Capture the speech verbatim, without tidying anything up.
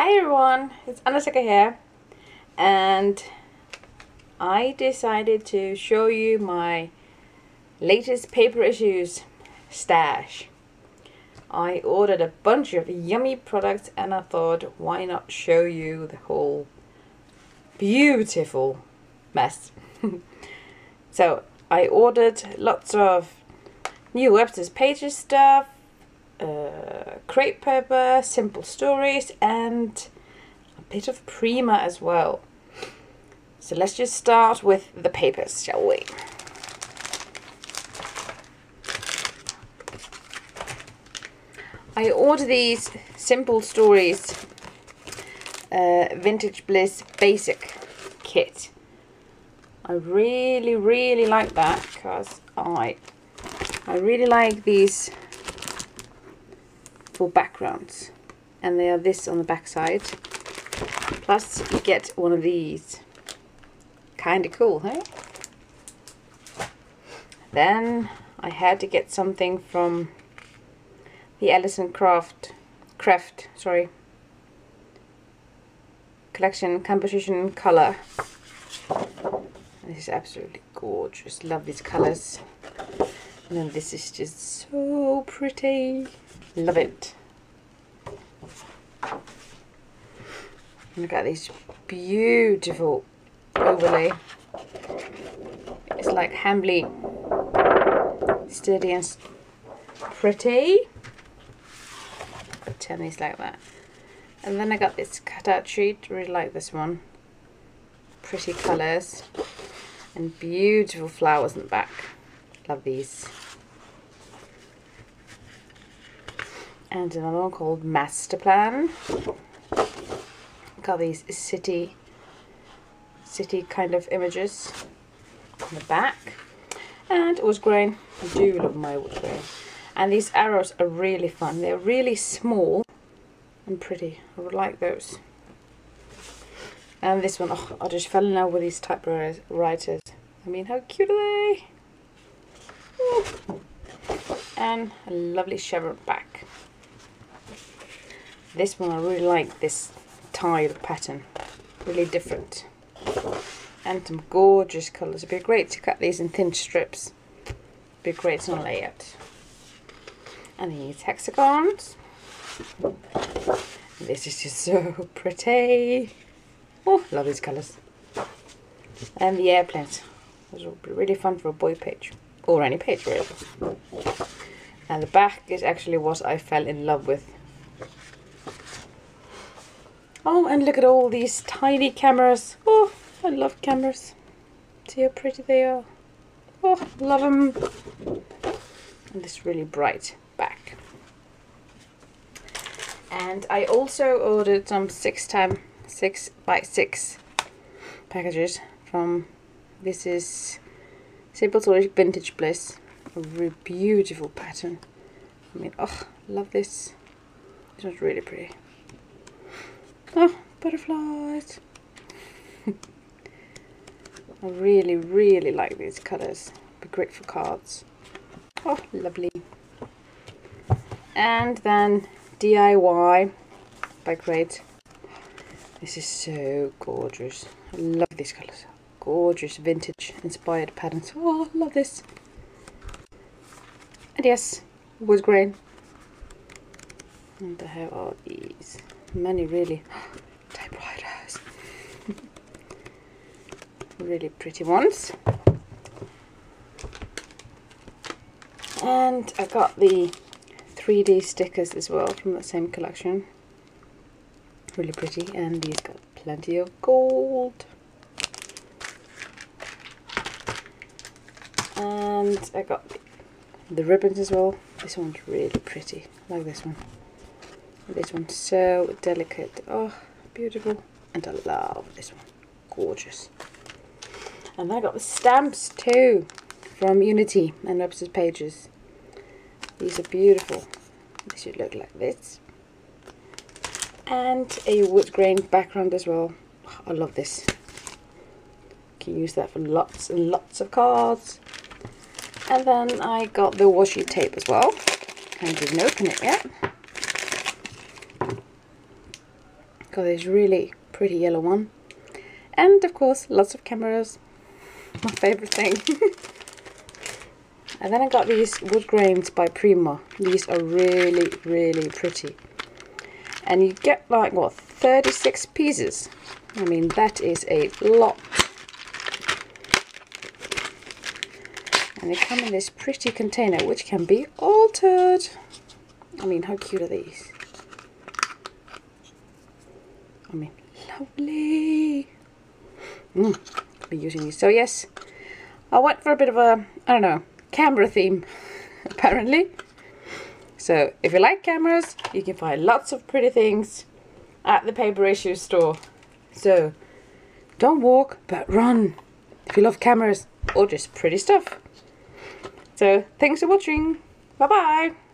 Hi everyone, it's Anna Sigga here, and I decided to show you my latest Paper Issues stash. I ordered a bunch of yummy products and I thought, why not show you the whole beautiful mess. So I ordered lots of new Webster's Pages stuff, Uh, crepe paper, Simple Stories, and a bit of Prima as well. So let's just start with the papers, shall we? I ordered these Simple Stories uh, Vintage Bliss Basic Kit. I really, really like that because I, I really like these for backgrounds, and they are this on the back side, plus you get one of these. Kind of cool, huh? Then I had to get something from the Allison craft craft sorry collection, composition, color. This is absolutely gorgeous, love these colors. And then this is just so pretty. Love it. Look at this beautiful overlay. It's like Hambly. Sturdy and pretty. Turn these like that. And then I got this cutout sheet. Really like this one. Pretty colours. And beautiful flowers in the back. Love these. And another one called Master Plan. Got these city, city kind of images on the back. And wood grain. I do love my wood grain. And these arrows are really fun. They're really small and pretty. I would like those. And this one, oh, I just fell in love with these typewriters. I mean, how cute are they? Ooh. And a lovely chevron back. This one, I really like this tile pattern, really different. And some gorgeous colours. It'd be great to cut these in thin strips. It'd be great to lay out. And these hexagons. This is just so pretty. Oh, love these colours. And the airplanes. Those will be really fun for a boy page. Or any page, really. And the back is actually what I fell in love with. Oh, and look at all these tiny cameras. Oh, I love cameras. See how pretty they are. Oh, love them. And this really bright back. And I also ordered some six time six by six packages from, this is Simple Stories Vintage Bliss. A really beautiful pattern. I mean, oh, love this. This one's really pretty. Oh, butterflies. I really, really like these colours. Be great for cards. Oh, lovely. And then D I Y by Crate. This is so gorgeous. I love these colours. Gorgeous vintage inspired patterns. Oh, I love this. And yes, wood grain. And I have all these. Many really typewriters. Really pretty ones. And I got the three D stickers as well from the same collection. Really pretty, and these got plenty of gold. And I got the ribbons as well. This one's really pretty. I like this one. This one's so delicate. Oh, beautiful. And I love this one. Gorgeous. And I got the stamps too from Unity and Webster's Pages. These are beautiful. They should look like this. And a wood grain background as well. Oh, I love this. You can use that for lots and lots of cards. And then I got the washi tape as well. I didn't open it yet. got this really pretty yellow one. And of course, lots of cameras, my favorite thing. And then I got these wood grains by Prima. These are really, really pretty. And you get like, what, thirty-six pieces. I mean, that is a lot. And they come in this pretty container, which can be altered. I mean, how cute are these? I mean, lovely. Mm, I'll be using these. So yes, I went for a bit of a, I don't know, camera theme, apparently. So if you like cameras, you can find lots of pretty things at the Paper Issues store. So don't walk, but run, if you love cameras or just pretty stuff. So thanks for watching. Bye-bye.